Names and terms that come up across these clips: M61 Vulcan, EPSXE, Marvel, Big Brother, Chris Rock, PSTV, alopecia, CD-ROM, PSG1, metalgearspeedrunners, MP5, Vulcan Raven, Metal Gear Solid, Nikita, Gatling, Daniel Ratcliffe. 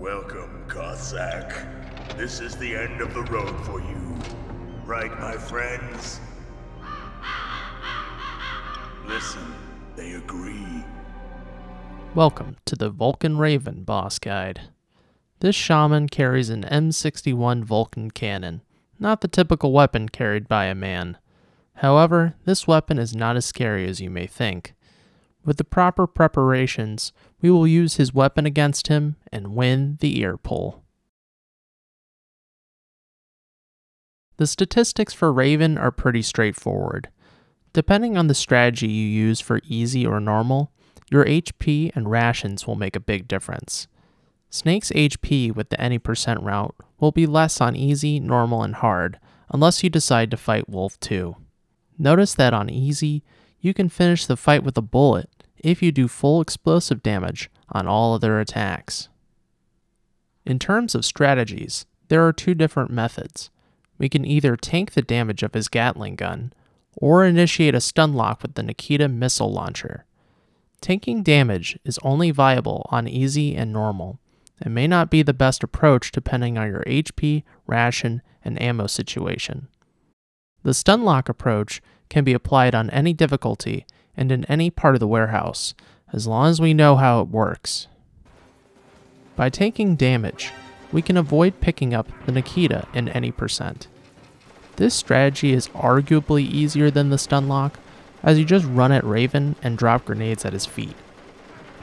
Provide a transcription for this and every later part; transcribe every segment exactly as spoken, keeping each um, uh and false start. Welcome, Cossack. This is the end of the road for you. Right, my friends? Listen, they agree. Welcome to the Vulcan Raven boss guide. This shaman carries an M sixty-one Vulcan cannon, not the typical weapon carried by a man. However, this weapon is not as scary as you may think. With the proper preparations, we will use his weapon against him and win the ear pull. The statistics for Raven are pretty straightforward. Depending on the strategy you use for easy or normal, your H P and rations will make a big difference. Snake's H P with the any percent route will be less on easy, normal, and hard, unless you decide to fight Wolf too. Notice that on easy, you can finish the fight with a bullet if you do full explosive damage on all other attacks. In terms of strategies, there are two different methods. We can either tank the damage of his Gatling gun, or initiate a stun lock with the Nikita missile launcher. Tanking damage is only viable on easy and normal, and may not be the best approach depending on your H P, ration, and ammo situation. The stun lock approach can be applied on any difficulty and in any part of the warehouse, as long as we know how it works. By taking damage, we can avoid picking up the Nikita in any percent. This strategy is arguably easier than the stun lock, as you just run at Raven and drop grenades at his feet.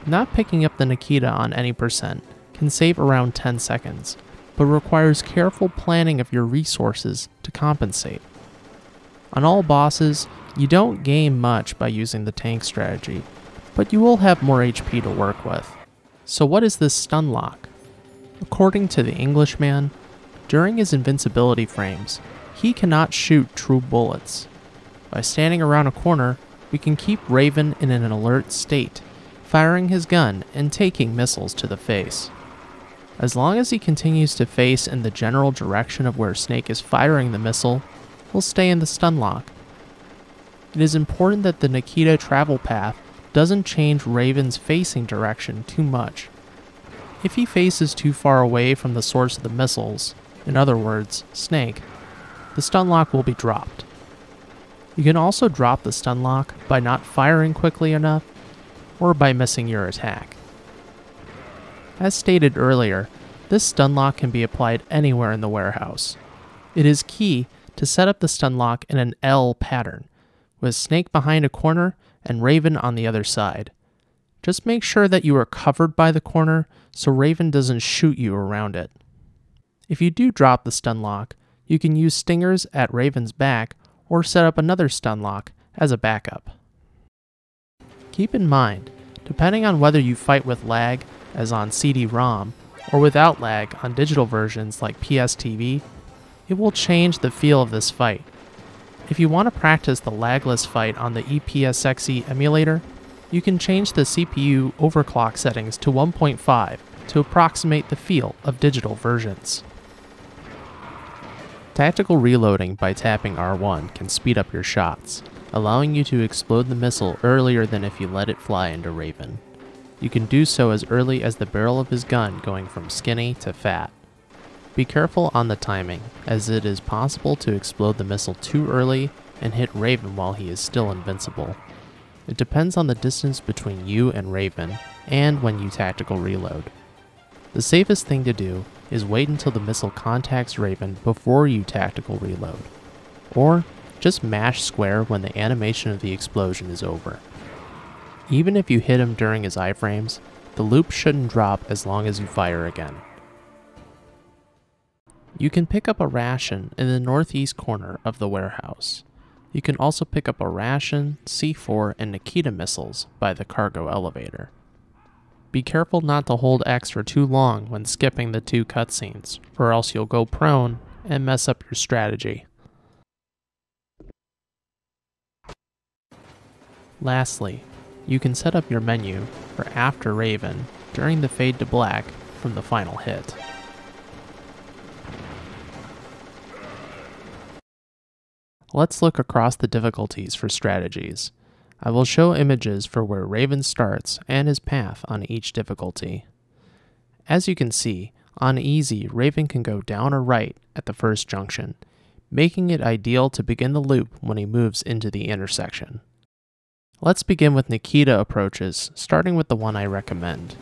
Not picking up the Nikita on any percent can save around ten seconds, but requires careful planning of your resources to compensate. On all bosses, you don't gain much by using the tank strategy, but you will have more H P to work with. So what is this stun lock? According to the Englishman, during his invincibility frames, he cannot shoot true bullets. By standing around a corner, we can keep Raven in an alert state, firing his gun and taking missiles to the face. As long as he continues to face in the general direction of where Snake is firing the missile, he'll stay in the stun lock. It is important that the Nikita travel path doesn't change Raven's facing direction too much. If he faces too far away from the source of the missiles, in other words, Snake, the stun lock will be dropped. You can also drop the stun lock by not firing quickly enough or by missing your attack. As stated earlier, this stun lock can be applied anywhere in the warehouse. It is key to set up the stun lock in an L pattern, with Snake behind a corner and Raven on the other side. Just make sure that you are covered by the corner so Raven doesn't shoot you around it. If you do drop the stun lock, you can use stingers at Raven's back or set up another stun lock as a backup. Keep in mind, depending on whether you fight with lag, as on C D ROM, or without lag on digital versions like P S T V, it will change the feel of this fight. If you want to practice the lagless fight on the E P S X E emulator, you can change the C P U overclock settings to one point five to approximate the feel of digital versions. Tactical reloading by tapping R one can speed up your shots, allowing you to explode the missile earlier than if you let it fly into Raven. You can do so as early as the barrel of his gun going from skinny to fat. Be careful on the timing, as it is possible to explode the missile too early and hit Raven while he is still invincible. It depends on the distance between you and Raven, and when you tactical reload. The safest thing to do is wait until the missile contacts Raven before you tactical reload, or just mash square when the animation of the explosion is over. Even if you hit him during his iframes, the loop shouldn't drop as long as you fire again. You can pick up a ration in the northeast corner of the warehouse. You can also pick up a ration, C four, and Nikita missiles by the cargo elevator. Be careful not to hold X for too long when skipping the two cutscenes, or else you'll go prone and mess up your strategy. Lastly, you can set up your menu for after Raven during the fade to black from the final hit. Let's look across the difficulties for strategies. I will show images for where Raven starts and his path on each difficulty. As you can see, on easy, Raven can go down or right at the first junction, making it ideal to begin the loop when he moves into the intersection. Let's begin with Nikita approaches, starting with the one I recommend.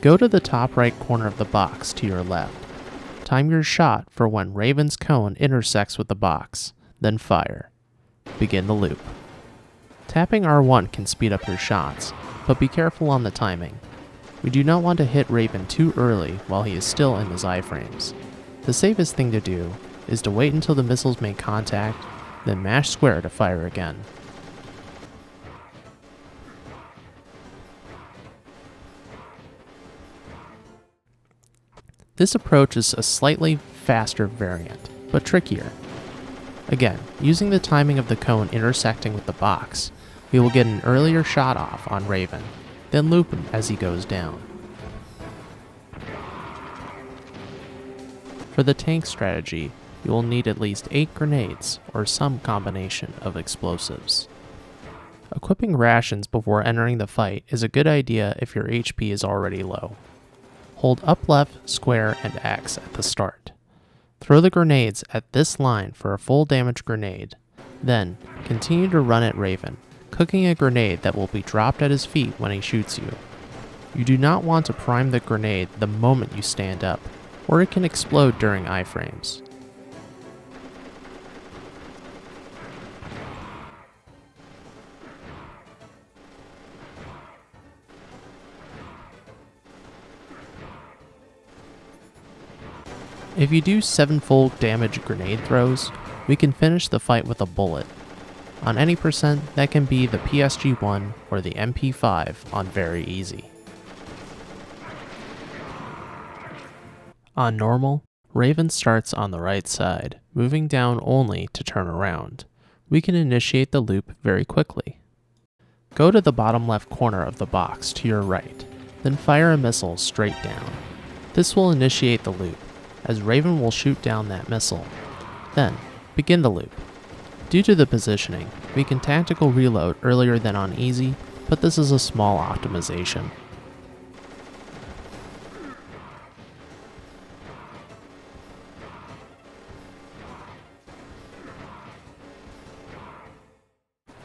Go to the top right corner of the box to your left. Time your shot for when Raven's cone intersects with the box, then fire. Begin the loop. Tapping R one can speed up your shots, but be careful on the timing. We do not want to hit Raven too early while he is still in his iframes. The safest thing to do is to wait until the missiles make contact, then mash square to fire again. This approach is a slightly faster variant, but trickier. Again, using the timing of the cone intersecting with the box, we will get an earlier shot off on Raven, then loop him as he goes down. For the tank strategy, you will need at least eight grenades or some combination of explosives. Equipping rations before entering the fight is a good idea if your H P is already low. Hold up, left, square, and X at the start. Throw the grenades at this line for a full damage grenade, then continue to run at Raven, cooking a grenade that will be dropped at his feet when he shoots you. You do not want to prime the grenade the moment you stand up, or it can explode during iframes. If you do seven-fold damage grenade throws, we can finish the fight with a bullet. On any percent, that can be the P S G one or the M P five on very easy. On normal, Raven starts on the right side, moving down only to turn around. We can initiate the loop very quickly. Go to the bottom left corner of the box to your right, then fire a missile straight down. This will initiate the loop, as Raven will shoot down that missile. Then, begin the loop. Due to the positioning, we can tactical reload earlier than on easy, but this is a small optimization.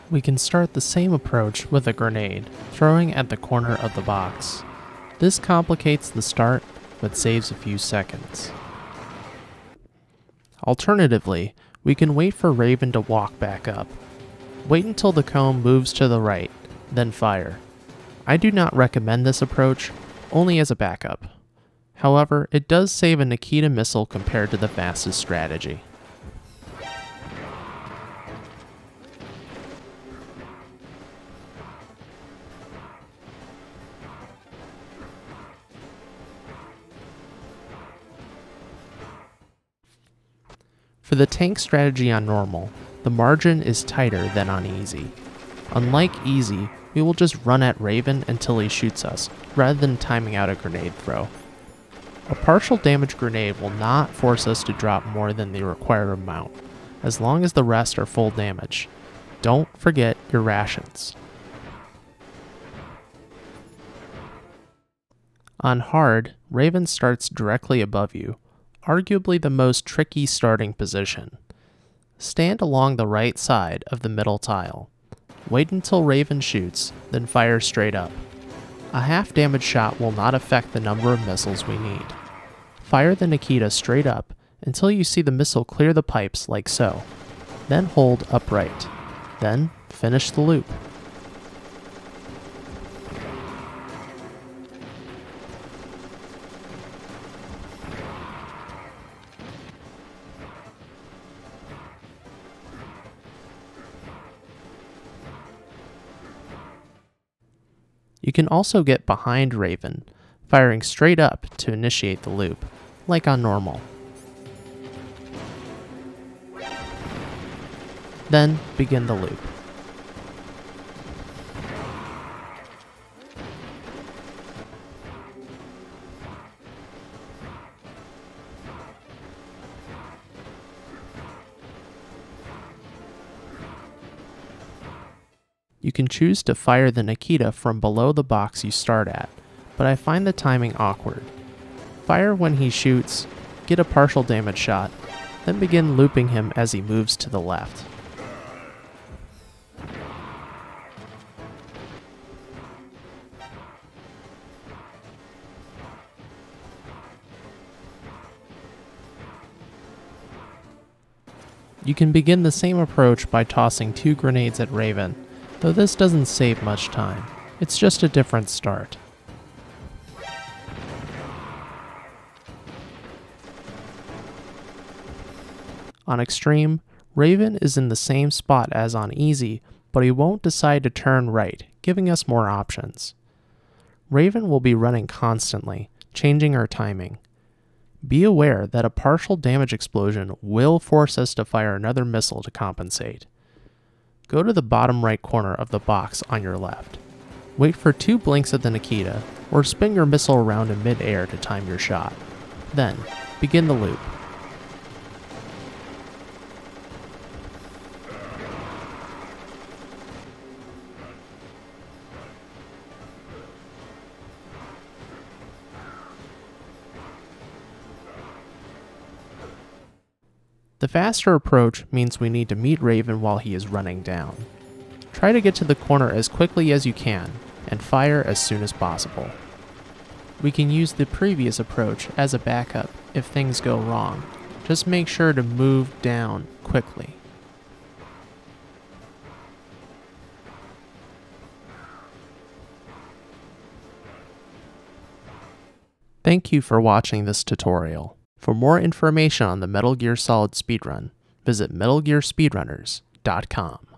We can start the same approach with a grenade, throwing at the corner of the box. This complicates the start, but saves a few seconds. Alternatively, we can wait for Raven to walk back up. Wait until the cone moves to the right, then fire. I do not recommend this approach, only as a backup. However, it does save a Nikita missile compared to the fastest strategy. For the tank strategy on normal, the margin is tighter than on easy. Unlike easy, we will just run at Raven until he shoots us, rather than timing out a grenade throw. A partial damage grenade will not force us to drop more than the required amount, as long as the rest are full damage. Don't forget your rations. On hard, Raven starts directly above you, arguably the most tricky starting position. Stand along the right side of the middle tile. Wait until Raven shoots, then fire straight up. A half damage shot will not affect the number of missiles we need. Fire the Nikita straight up until you see the missile clear the pipes like so. Then hold upright. Then finish the loop. You can also get behind Raven, firing straight up to initiate the loop, like on normal. Then begin the loop. You can choose to fire the Nikita from below the box you start at, but I find the timing awkward, Fire when he shoots, get a partial damage shot, then begin looping him as he moves to the left. You can begin the same approach by tossing two grenades at Raven, though this doesn't save much time. It's just a different start. On Extreme, Raven is in the same spot as on Easy, but he won't decide to turn right, giving us more options. Raven will be running constantly, changing our timing. Be aware that a partial damage explosion will force us to fire another missile to compensate. Go to the bottom right corner of the box on your left. Wait for two blinks at the Nikita, or spin your missile around in mid-air to time your shot. Then, begin the loop. The faster approach means we need to meet Raven while he is running down. Try to get to the corner as quickly as you can, and fire as soon as possible. We can use the previous approach as a backup if things go wrong. Just make sure to move down quickly. Thank you for watching this tutorial. For more information on the Metal Gear Solid speedrun, visit metal gear speedrunners dot com.